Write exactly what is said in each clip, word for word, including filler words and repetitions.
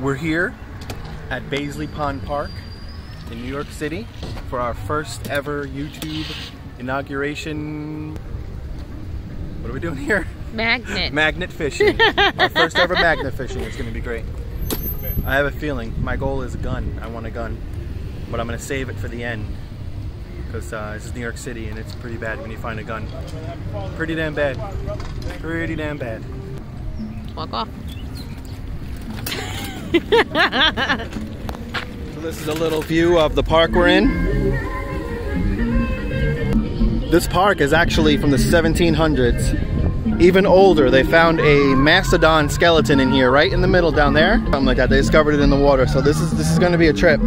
We're here at Baisley Pond Park in New York City for our first ever YouTube inauguration. What are we doing here? Magnet. Magnet fishing. Our first ever magnet fishing. It's going to be great. I have a feeling. My goal is a gun. I want a gun. But I'm going to save it for the end. Because uh, this is New York City and it's pretty bad when you find a gun. Pretty damn bad. Pretty damn bad. Walk off. So this is a little view of the park we're in. This park is actually from the seventeen hundreds. Even older, they found a mastodon skeleton in here, right in the middle down there. Something like that, they discovered it in the water. So this is, this is gonna be a trip.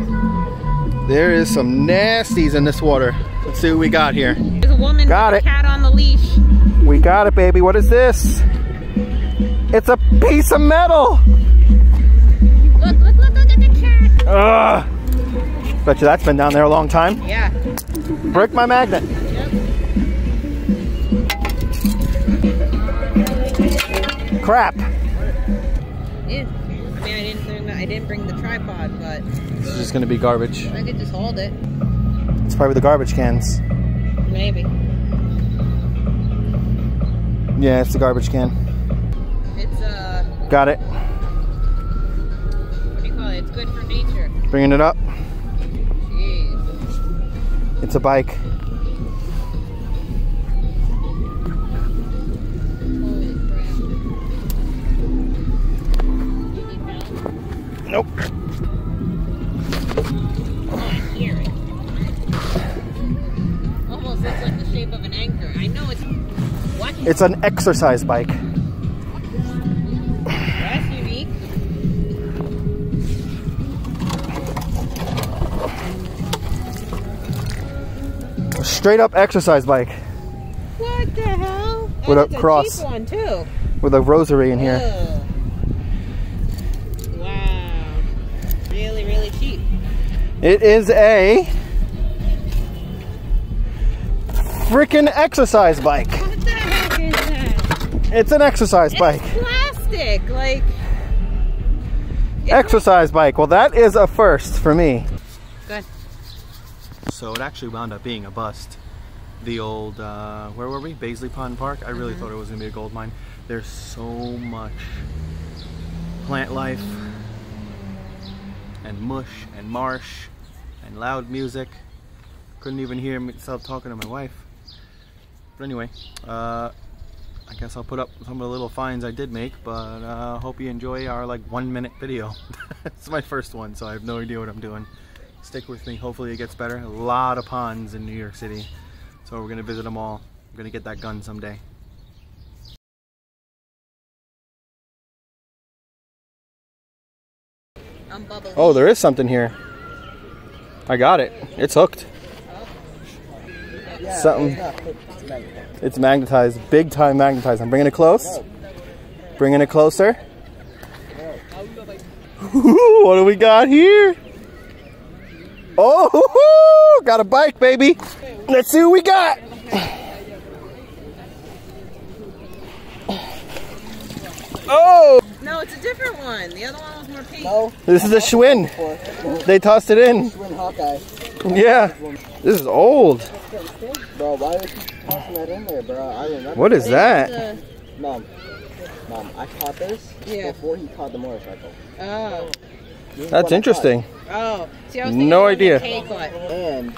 There is some nasties in this water. Let's see what we got here. There's a woman got with it. A cat on the leash. We got it, baby. What is this? It's a piece of metal. Look, look, look, look at the cat. Ugh. Bet you that's been down there a long time. Yeah. Break my magnet. Yep. Crap. Yeah. I mean, I didn't, I didn't bring the tripod, but... This is just going to be garbage. I could just hold it. It's probably the garbage cans. Maybe. Yeah, it's the garbage can. It's, uh... Got it. It's good for nature. Bringing it up. Jeez. It's a bike. Holy crap. Nope. I hear it. Almost looks like the shape of an anchor. I know it's... What? It's an exercise bike. Straight up exercise bike. What the hell? Oh, with a cross. A cheap one too. With a rosary in here. Ew. Wow. Really, really cheap. It is a freaking exercise bike. What the heck is that? It's an exercise it's bike. Plastic, like exercise bike. Well, that is a first for me. Good. So it actually wound up being a bust. The old, uh, where were we? Baisley Pond Park. I really mm-hmm. thought it was going to be a gold mine. There's so much plant life and mush and marsh and loud music. Couldn't even hear myself talking to my wife. But anyway, uh, I guess I'll put up some of the little finds I did make, but I uh, hope you enjoy our like one minute video. It's my first one, so I have no idea what I'm doing. Stick with me, hopefully it gets better. A lot of ponds in New York City, so we're gonna visit them all. We're gonna get that gun someday. I'm bubbling. Oh, there is something here. I got it. It's hooked. Yeah, something. It's magnetized. It's magnetized. Big time magnetized. I'm bringing it close. Bringing it closer. Ooh, what do we got here? Oh, hoo-hoo! Got a bike, baby. Let's see what we got. Oh! No, it's a different one. The other one was more pink. No, this is a Schwinn. They tossed it in. Schwinn Hawkeye. Yeah. This is old. Bro, why would you toss that in there, bro? I remember. What is that? Mom, mom, I caught this yeah. before he caught the motorcycle. Oh. That's interesting. Oh, see, I was no idea. And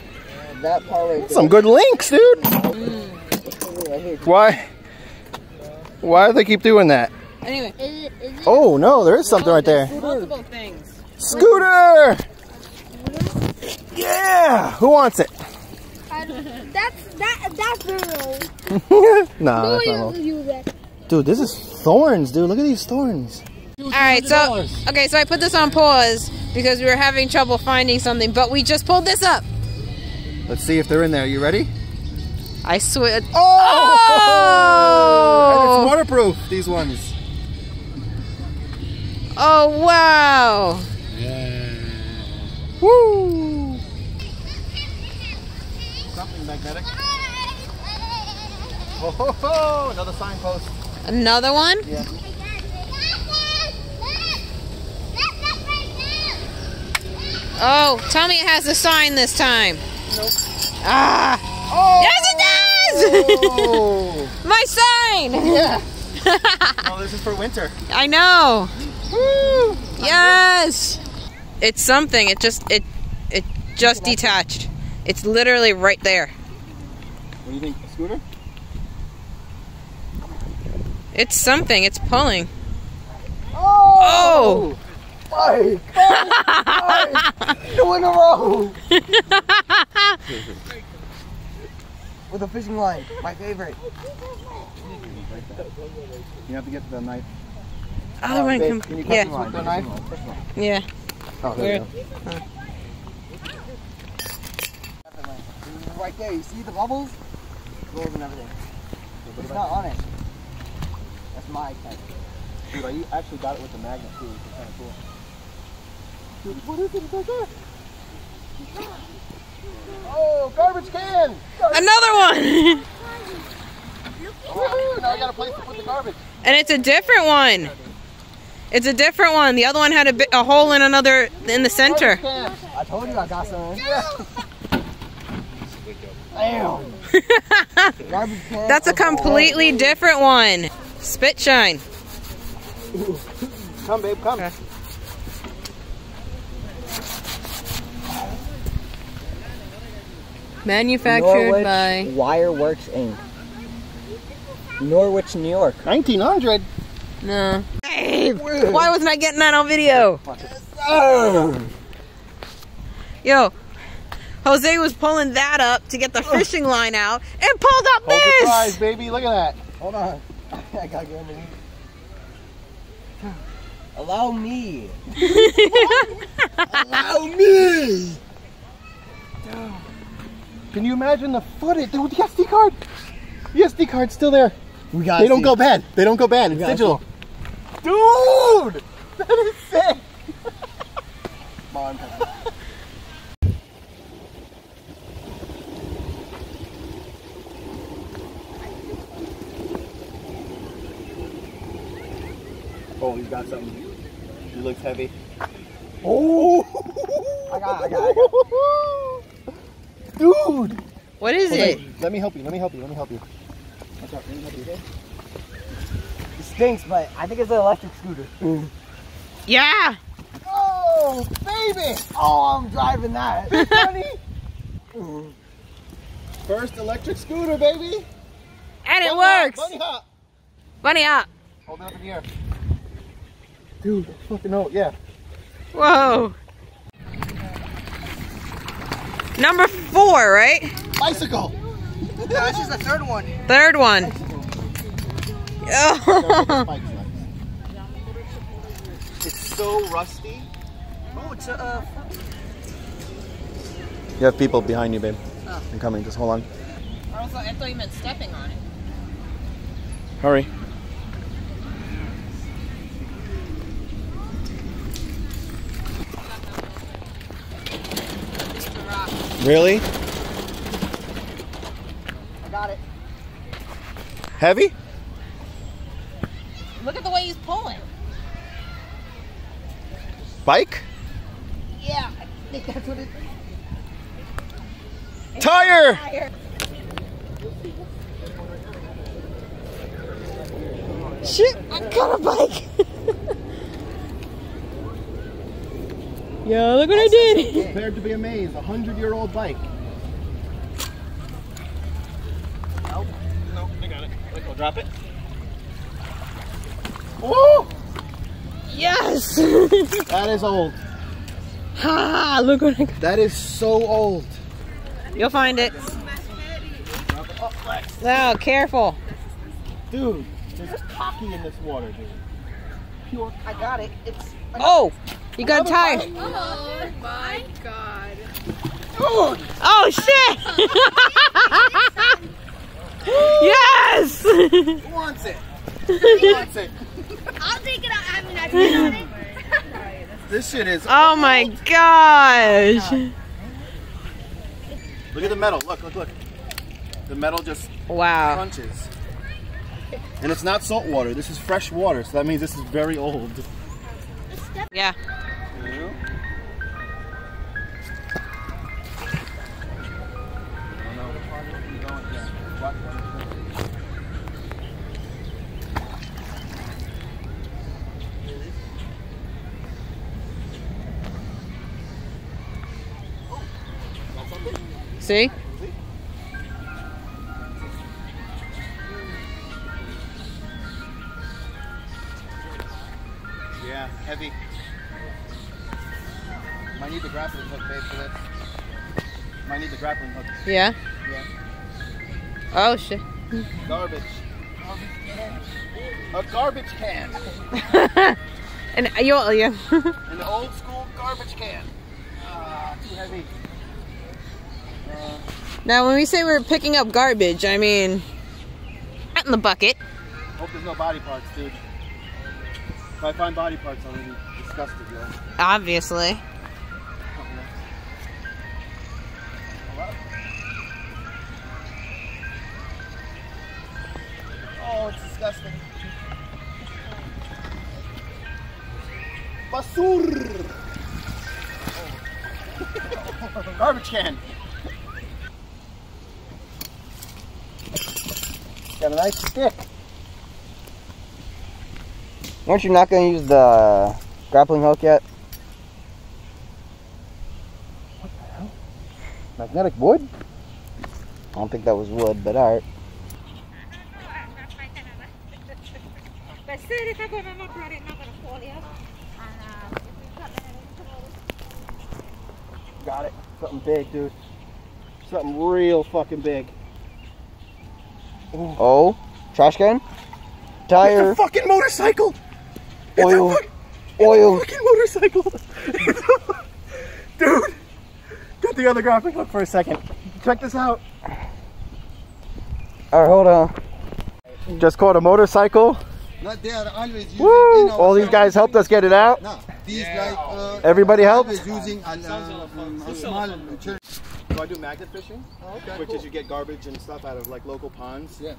that part right there. Some good links, dude. Mm. Why? Why do they keep doing that? Anyway. Is it, is it oh no, there is something right there. Multiple things. Scooter. Yeah. Who wants it? Uh, that's that. That's the rule. Nah, that's not real. Dude, this is thorns, dude. Look at these thorns. Alright, so, okay, so I put this on pause because we were having trouble finding something, but we just pulled this up. Let's see if they're in there. You ready? I swear. Oh! Oh! And it's waterproof, these ones. Oh, wow. Yeah. Woo! Something magnetic. Ho, ho, ho! Another signpost. Another one? Yeah. Oh, tell me it has a sign this time. Nope. Ah! Oh. Yes, it does! Oh. My sign! Yeah. Oh, this is for winter. I know. Woo! Yes! It's something. It just it it just detached. It's literally right there. What do you think? A scooter? It's something. It's pulling. Oh! Oh. Five, five, five, two in a row! With a fishing line, my favorite. You have to get the knife. Other uh, one can, can you yeah. The line, the knife? Line. Yeah. Oh, there you go. Huh. Right there, you see the bubbles? Rolls and everything. It's not on it. That's my type. Dude, I actually got it with the magnet too, which is kind of cool. Dude, what is it? It's right there. Oh, garbage can! Garbage. Another one! Oh, now I got a place to put the garbage. And it's a different one. It's a different one. The other one had a, bit, a hole in another in the center. I told you I got some. Damn. Garbage can. That's a completely different one. Spit shine. Ooh. Come, babe, come. Okay. Manufactured Norwich, by Wireworks Incorporated. Norwich, New York. nineteen hundred? No. Babe! Whoa. Why wasn't I getting that on video? Yes, oh. Yo, Jose was pulling that up to get the fishing line out and pulled up. Hold this! Your prize, baby. Look at that. Hold on. I gotta get underneath. Allow me. Allow me. Can you imagine the footage? The S D card. The S D card's still there. We got. They don't see. go bad. They don't go bad. It's digital. See. Dude, that is sick. Come on, come on. Oh, he's got something. He looks heavy. Oh! I got it, I got it, I got it. Dude! What is Hold it? Let, let me help you, let me help you, let me help you. Watch out, let me help you. It stinks, but I think it's an electric scooter. Mm. Yeah! Oh, baby! Oh, I'm driving that. Funny. First electric scooter, baby! And it bunny works! Hop, bunny hop! Bunny hop! Hold it up in the air. Dude, fucking hell, yeah. Whoa. Number four, right? Bicycle. No, this is the third one. Third one. Oh. It's so rusty. Oh, it's a... Uh... You have people behind you, babe. Oh. I'm coming, just hold on. I thought, I thought you meant stepping on it. Hurry. Really? I got it. Heavy? Look at the way he's pulling. Bike? Yeah, I think that's what it is. Tire! Tire. Shit, I got a bike. Yo, look what I did! Prepared to be amazed, a hundred year old bike. Nope, nope, I got it. Look, I'll drop it. Whoa! Yes! That is old. Ha! Look what I got. That is so old. You'll find it. Oh, careful. Dude, there's cocky in this water, dude. Pure. I got it. It's. I got oh! You got tired. Oh my god. Oh, oh shit! Yes! Who wants it? Who wants it? I'll take it out. I mean, I've been on it. This shit is. Oh old. My gosh. Look at the metal. Look, look, look. The metal just wow. crunches. And it's not salt water. This is fresh water, so that means this is very old. Yeah. See? Yeah, heavy. Might need the grappling hook, babe, for this. Might need the grappling hook. Yeah? Yeah. Oh, shit. Garbage. Garbage can. A garbage can. An, you're, yeah. An old school garbage can. Uh, too heavy. Uh, now, when we say we're picking up garbage, I mean, out in the bucket. Hope there's no body parts, dude. If I find body parts, I'm going to be disgusted, yo. Obviously. Oh, it's disgusting. Basur! Oh. Garbage can! Got a nice stick. Aren't you not going to use the grappling hook yet? What the hell? Magnetic wood? I don't think that was wood, but alright. Got it. Something big, dude. Something real fucking big. Ooh. Oh, trash can? Tire. It's a fucking motorcycle! Oil. It's a, fuck, oil. It's a fucking motorcycle. Dude. Got the other grappling hook for a second. Check this out. Alright, hold on. Just caught a motorcycle. Not there, always Woo! Using, you know, all these guys helped us get it out. No, these yeah. like, uh, Everybody helped. Using an, uh, um, a small so I do magnet fishing, oh, okay, which cool. is you get garbage and stuff out of like local ponds. Yeah.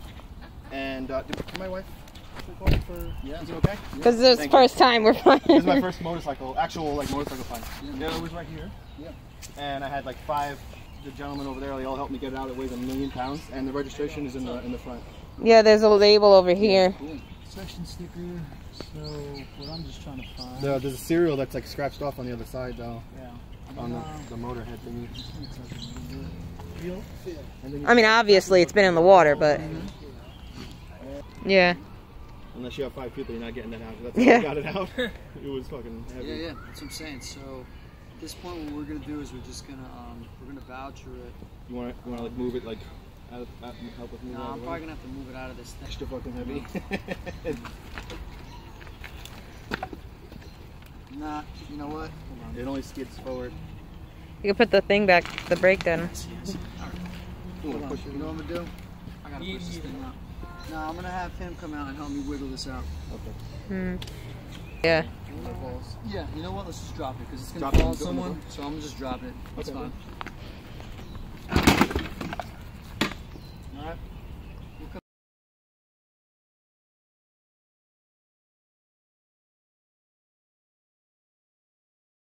And uh, did my wife record for? Yeah. Is it okay? Because yeah. it's the first you. time we're flying. This is my first motorcycle, actual like motorcycle fun. Yeah. It was right here. Yeah. And I had like five. The gentlemen over there, they all helped me get it out. It weighs a million pounds, and the registration is in the in the front. Yeah, there's a label over here. Yeah. Cool. Section sticker, so what I'm just trying to find. No, there's a serial that's like scratched off on the other side though. Yeah. On uh, the, the motor head thingy. I mean, obviously it's been in the water, but. Yeah. Unless you have five people, you're not getting that out. That's how yeah. I got it out. It was fucking heavy. Yeah, yeah, that's what I'm saying. So at this point, what we're going to do is we're just going to, um, we're going to voucher it. You want to, you want to like move it like. Out of, out of, help with no, I'm probably gonna have to move it out of this thing. Extra fucking heavy. Nah, you know what? Hold on. It only skids forward. You can put the thing back, the brake down. Yes, yes. Alright. You know what I'm gonna do? I gotta push this thing out. No, nah, I'm gonna have him come out and help me wiggle this out. Okay. Hmm. Yeah. Yeah, you know what? Let's just drop it because it's gonna drop fall it someone. So I'm gonna just drop it. That's okay, fine. All right.